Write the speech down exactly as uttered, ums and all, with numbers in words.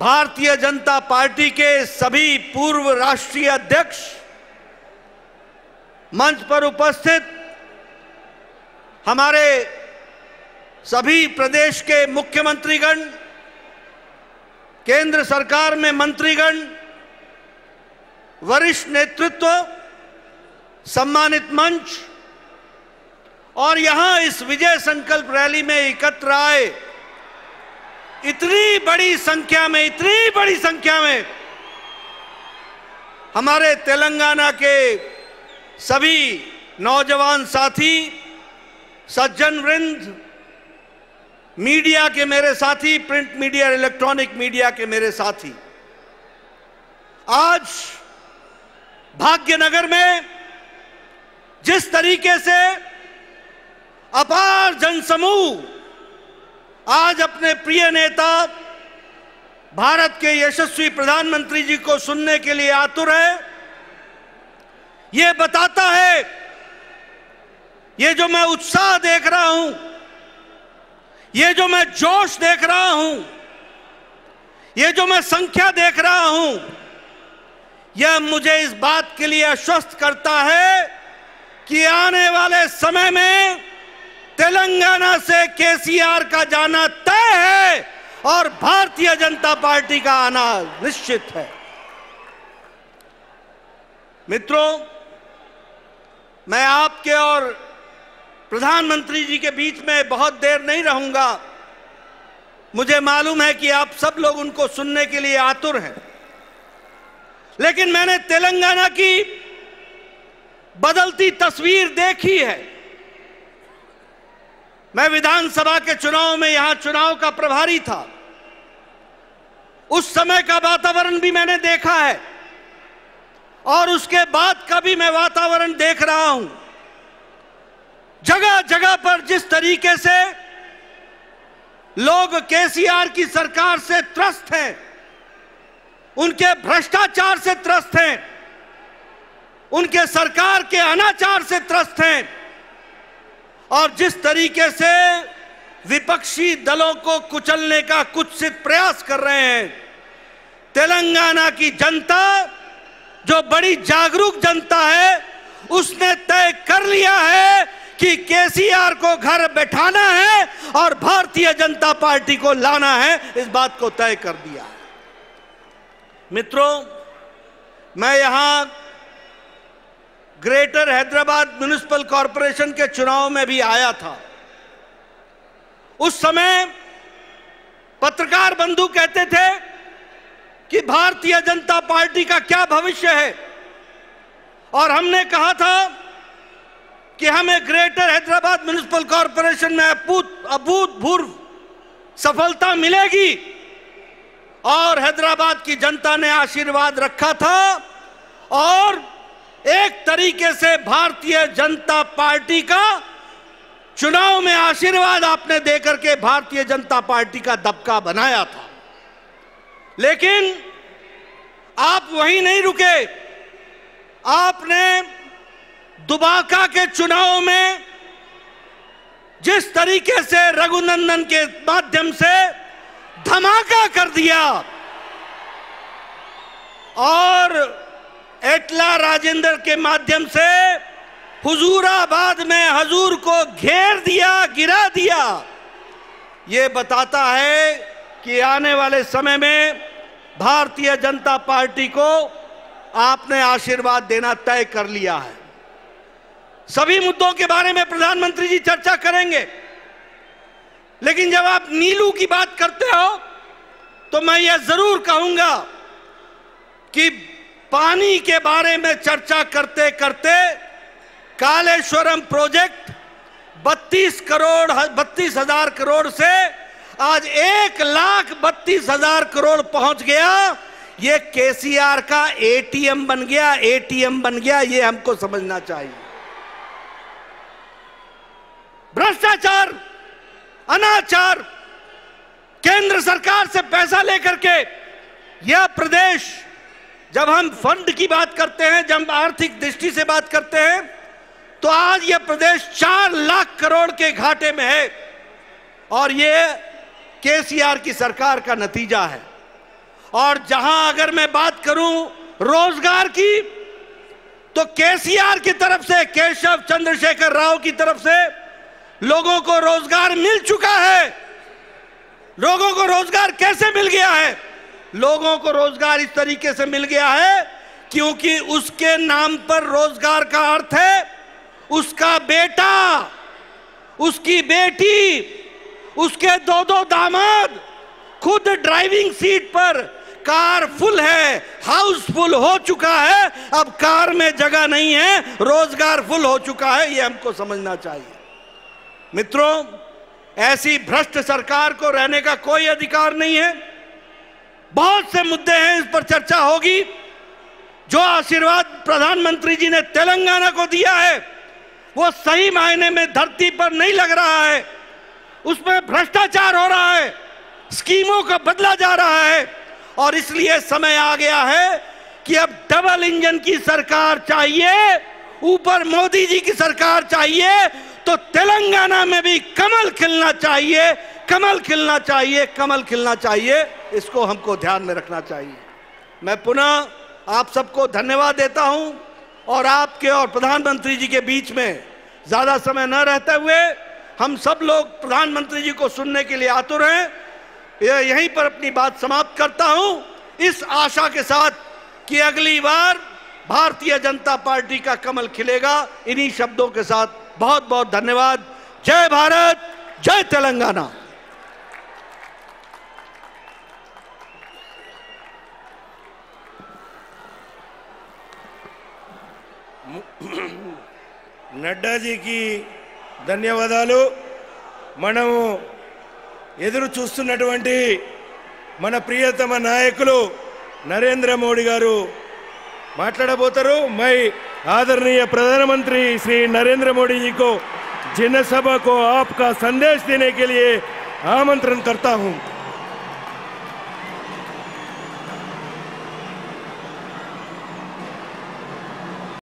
Bharatiya Janata party के सभी पूर्व राष्ट्रीय अध्यक्ष, मंच पर उपस्थित हमारे सभी प्रदेश के मुख्यमंत्रीगण, केंद्र सरकार में मंत्रीगण, वरिष्ठ नेतृत्व, सम्मानित मंच और यहां इस विजय संकल्प रैली में एकत्र आए इतनी बड़ी संख्या में इतनी बड़ी संख्या में हमारे तेलंगाना के सभी नौजवान साथी, सज्जन वृंद, मीडिया के मेरे साथी, प्रिंट मीडिया, इलेक्ट्रॉनिक मीडिया के मेरे साथी, आज भाग्यनगर में जिस तरीके से अपार जनसमूह आज अपने प्रिय नेता भारत के यशस्वी प्रधानमंत्री जी को सुनने के लिए आतुर है, यह बताता है, ये जो मैं उत्साह देख रहा हूं, ये जो मैं जोश देख रहा हूं, ये जो मैं संख्या देख रहा हूं, यह मुझे इस बात के लिए आश्वस्त करता है कि आने वाले समय में तेलंगाना से केसीआर का जाना तय है और भारतीय जनता पार्टी का आना निश्चित है। मित्रों, मैं आपके और प्रधानमंत्री जी के बीच में बहुत देर नहीं रहूंगा। मुझे मालूम है कि आप सब लोग उनको सुनने के लिए आतुर हैं, लेकिन मैंने तेलंगाना की बदलती तस्वीर देखी है। मैं विधानसभा के चुनाव में यहां चुनाव का प्रभारी था, उस समय का वातावरण भी मैंने देखा है और उसके बाद का भी मैं वातावरण देख रहा हूं। जगह जगह पर जिस तरीके से लोग केसीआर की सरकार से त्रस्त हैं, उनके भ्रष्टाचार से त्रस्त हैं, उनके सरकार के अनाचार से त्रस्त हैं और जिस तरीके से विपक्षी दलों को कुचलने का कुत्सित प्रयास कर रहे हैं, तेलंगाना की जनता जो बड़ी जागरूक जनता है, उसने तय कर लिया है कि केसीआर को घर बैठाना है और भारतीय जनता पार्टी को लाना है। इस बात को तय कर दिया है। मित्रों, मैं यहां ग्रेटर हैदराबाद म्युनिसिपल कॉरपोरेशन के चुनाव में भी आया था। उस समय पत्रकार बंधु कहते थे कि भारतीय जनता पार्टी का क्या भविष्य है और हमने कहा था कि हमें ग्रेटर हैदराबाद म्युनिसिपल कॉरपोरेशन में अभूतपूर्व सफलता मिलेगी और हैदराबाद की जनता ने आशीर्वाद रखा था और एक तरीके से भारतीय जनता पार्टी का चुनाव में आशीर्वाद आपने देकर के भारतीय जनता पार्टी का दबका बनाया था। लेकिन आप वहीं नहीं रुके, आपने दुबाका के चुनाव में जिस तरीके से रघुनंदन के माध्यम से धमाका कर दिया और एटला राजेंद्र के माध्यम से हुजूराबाद में हुजूर को घेर दिया, गिरा दिया, ये बताता है कि आने वाले समय में भारतीय जनता पार्टी को आपने आशीर्वाद देना तय कर लिया है। सभी मुद्दों के बारे में प्रधानमंत्री जी चर्चा करेंगे, लेकिन जब आप नीलू की बात करते हो तो मैं यह जरूर कहूंगा कि पानी के बारे में चर्चा करते करते कालेश्वरम प्रोजेक्ट बत्तीस करोड़ बत्तीस हजार करोड़ से आज एक लाख बत्तीस हजार करोड़ पहुंच गया। ये केसीआर का एटीएम बन गया, एटीएम बन गया, ये हमको समझना चाहिए। भ्रष्टाचार, अनाचार, केंद्र सरकार से पैसा लेकर के यह प्रदेश, जब हम फंड की बात करते हैं, जब हम आर्थिक दृष्टि से बात करते हैं, तो आज यह प्रदेश चार लाख करोड़ के घाटे में है और ये केसीआर की सरकार का नतीजा है। और जहां अगर मैं बात करूं रोजगार की, तो केसीआर की तरफ से, केशव चंद्रशेखर राव की तरफ से लोगों को रोजगार मिल चुका है। लोगों को रोजगार कैसे मिल गया है? लोगों को रोजगार इस तरीके से मिल गया है क्योंकि उसके नाम पर रोजगार का अर्थ है उसका बेटा, उसकी बेटी, उसके दो दो दामाद खुद ड्राइविंग सीट पर, कार फुल है, हाउसफुल हो चुका है, अब कार में जगह नहीं है, रोजगार फुल हो चुका है। ये हमको समझना चाहिए। मित्रों, ऐसी भ्रष्ट सरकार को रहने का कोई अधिकार नहीं है। बहुत से मुद्दे हैं, इस पर चर्चा होगी। जो आशीर्वाद प्रधानमंत्री जी ने तेलंगाना को दिया है वो सही मायने में धरती पर नहीं लग रहा है। उसमें भ्रष्टाचार हो रहा है, स्कीमों का बदला जा रहा है, और इसलिए समय आ गया है कि अब डबल इंजन की सरकार चाहिए। ऊपर मोदी जी की सरकार चाहिए तो तेलंगाना में भी कमल खिलना चाहिए, कमल खिलना चाहिए, कमल खिलना चाहिए। इसको हमको ध्यान में रखना चाहिए। मैं पुनः आप सबको धन्यवाद देता हूं और आपके और प्रधानमंत्री जी के बीच में ज़्यादा समय न रहते हुए हम सब लोग प्रधानमंत्री जी को सुनने के लिए आतुर हैं। यहीं पर अपनी बात समाप्त करता हूं, इस आशा के साथ कि अगली बार भारतीय जनता पार्टी का कमल खिलेगा। इन्हीं शब्दों के साथ बहुत बहुत धन्यवाद। जय भारत, जय तेलंगाना। नड्डा जी की ధన్యవాదాలు। మనము ఎదురు చూస్తున్నటువంటి మన ప్రియతమ నాయకులు నరేంద్ర మోడీ గారు మాట్లాడబోతారు। మై आदरणीय प्रधानमंत्री श्री नरेंद्र मोदी जी को जनसभा को आपका संदेश देने के लिए आमंत्रण करता हूं।